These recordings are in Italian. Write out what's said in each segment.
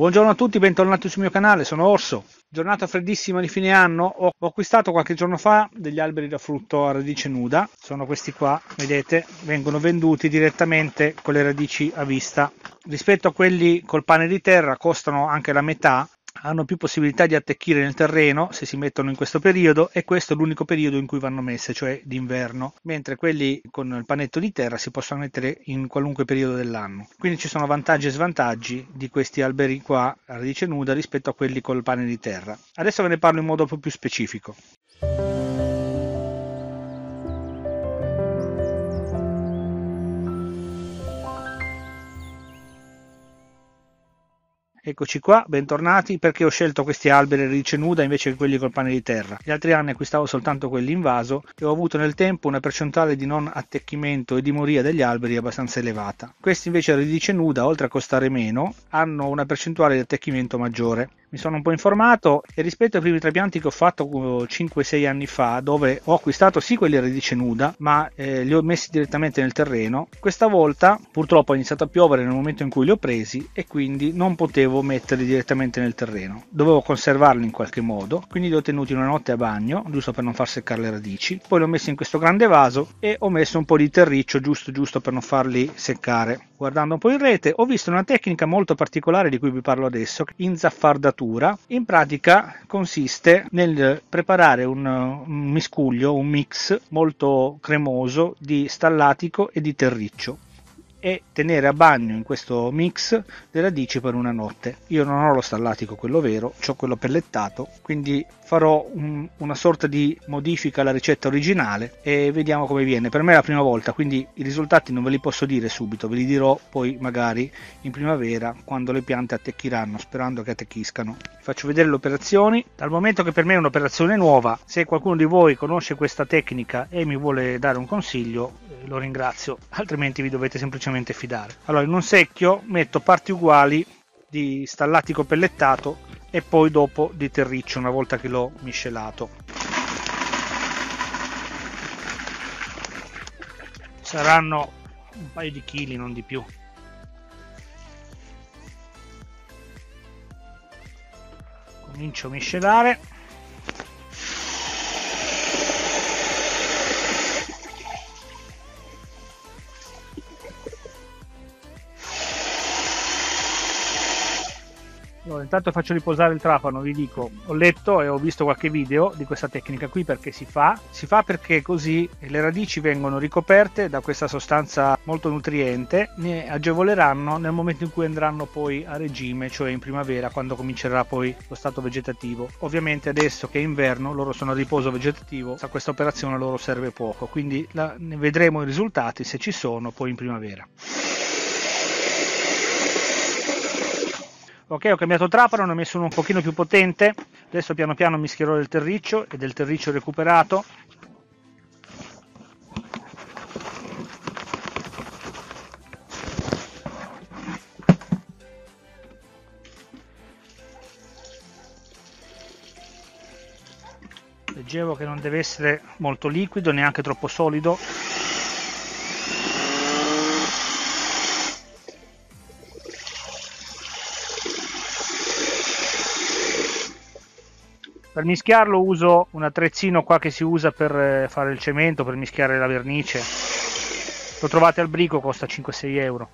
Buongiorno a tutti, bentornati sul mio canale, sono Orso. Giornata freddissima di fine anno, ho acquistato qualche giorno fa degli alberi da frutto a radice nuda, sono questi qua, vedete, vengono venduti direttamente con le radici a vista. Rispetto a quelli col pane di terra costano anche la metà, hanno più possibilità di attecchire nel terreno se si mettono in questo periodo, e questo è l'unico periodo in cui vanno messe, cioè d'inverno, mentre quelli con il panetto di terra si possono mettere in qualunque periodo dell'anno. Quindi ci sono vantaggi e svantaggi di questi alberi qua a radice nuda rispetto a quelli col pane di terra. Adesso ve ne parlo in modo un po' più specifico. Eccoci qua, bentornati. Perché ho scelto questi alberi a radice nuda invece che quelli col pane di terra? Gli altri anni acquistavo soltanto quelli in vaso e ho avuto nel tempo una percentuale di non attecchimento e di moria degli alberi abbastanza elevata. Questi invece a radice nuda, oltre a costare meno, hanno una percentuale di attecchimento maggiore. Mi sono un po' informato e rispetto ai primi trapianti che ho fatto 5-6 anni fa, dove ho acquistato sì quelli a radice nuda ma li ho messi direttamente nel terreno, questa volta purtroppo è iniziato a piovere nel momento in cui li ho presi e quindi non potevo metterli direttamente nel terreno, dovevo conservarli in qualche modo, quindi li ho tenuti una notte a bagno giusto per non far seccare le radici, poi li ho messi in questo grande vaso e ho messo un po' di terriccio giusto per non farli seccare. Guardando un po' in rete ho visto una tecnica molto particolare di cui vi parlo adesso, Inzaffardatura. In pratica consiste nel preparare un miscuglio, un mix molto cremoso di stallatico e di terriccio e tenere a bagno in questo mix le radici per una notte. Io non ho lo stallatico, quello vero, ho quello pellettato, quindi farò una sorta di modifica alla ricetta originale e vediamo come viene. Per me è la prima volta, quindi i risultati non ve li posso dire subito, ve li dirò poi magari in primavera quando le piante attecchiranno, sperando che attecchiscano. Vi faccio vedere le operazioni. Dal momento che per me è un'operazione nuova, se qualcuno di voi conosce questa tecnica e mi vuole dare un consiglio lo ringrazio, altrimenti vi dovete semplicemente fidare. Allora, in un secchio metto parti uguali di stallatico pellettato e poi dopo di terriccio una volta che l'ho miscelato. Saranno un paio di chili, non di più. Comincio a miscelare. Intanto faccio riposare il trapano, vi dico, ho letto e ho visto qualche video di questa tecnica qui, perché si fa perché così le radici vengono ricoperte da questa sostanza molto nutriente, ne agevoleranno nel momento in cui andranno poi a regime, cioè in primavera quando comincerà poi lo stato vegetativo. Ovviamente adesso che è inverno loro sono a riposo vegetativo, a questa operazione loro serve poco, quindi ne vedremo i risultati, se ci sono, poi in primavera. Ok, ho cambiato trapano, ne ho messo uno un pochino più potente, adesso piano piano mischierò del terriccio e del terriccio recuperato. Leggevo che non deve essere molto liquido, neanche troppo solido. Per mischiarlo uso un attrezzino qua che si usa per fare il cemento, per mischiare la vernice. Lo trovate al brico, costa 5-6 euro.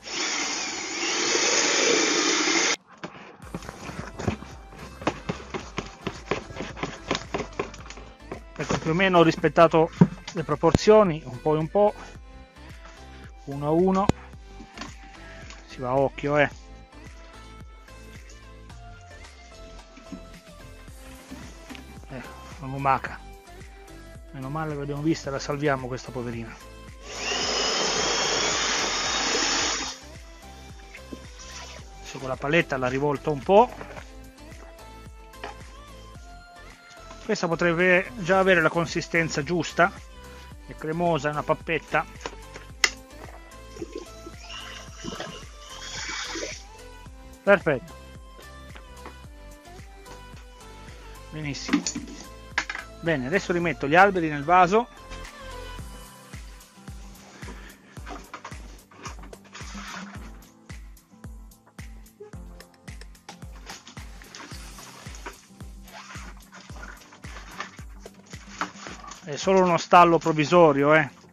Ecco, più o meno ho rispettato le proporzioni, un po', uno a uno. Si va a occhio, eh. Una lumaca, meno male che l'abbiamo vista, la salviamo questa poverina. Adesso con la paletta la rivolto un po'. Questa potrebbe già avere la consistenza giusta, è cremosa, è una pappetta. Perfetto, benissimo. Bene, adesso rimetto gli alberi nel vaso. è solo uno stallo provvisorio,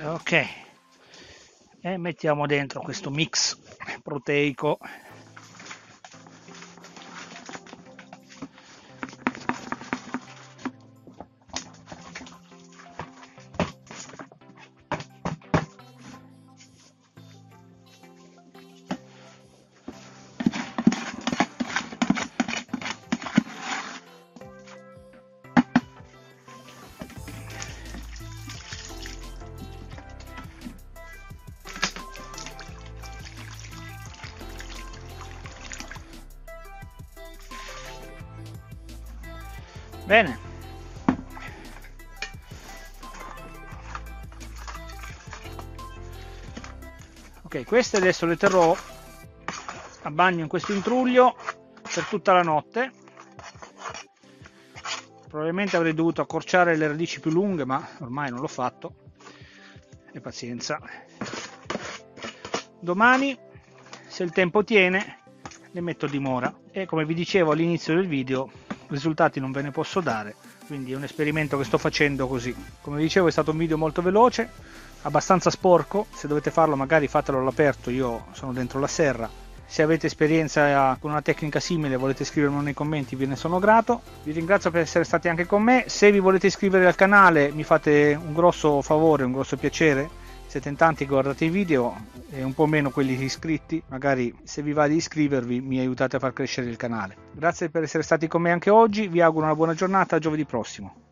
Ok, e mettiamo dentro questo mix proteico. Bene, ok, queste adesso le terrò a bagno in questo intruglio per tutta la notte. Probabilmente avrei dovuto accorciare le radici più lunghe, ma ormai non l'ho fatto, e pazienza. Domani, se il tempo tiene, le metto a dimora, e come vi dicevo all'inizio del video, risultati non ve ne posso dare, quindi è un esperimento che sto facendo così. Come dicevo, è stato un video molto veloce, abbastanza sporco. Se dovete farlo, magari fatelo all'aperto, io sono dentro la serra. Se avete esperienza con una tecnica simile e volete scrivermelo nei commenti, ve ne sono grato. Vi ringrazio per essere stati anche con me. Se vi volete iscrivere al canale mi fate un grosso favore, un grosso piacere. Siete in tanti, guardate i video e un po' meno quelli iscritti. Magari, se vi va di iscrivervi, mi aiutate a far crescere il canale. Grazie per essere stati con me anche oggi, vi auguro una buona giornata, a giovedì prossimo.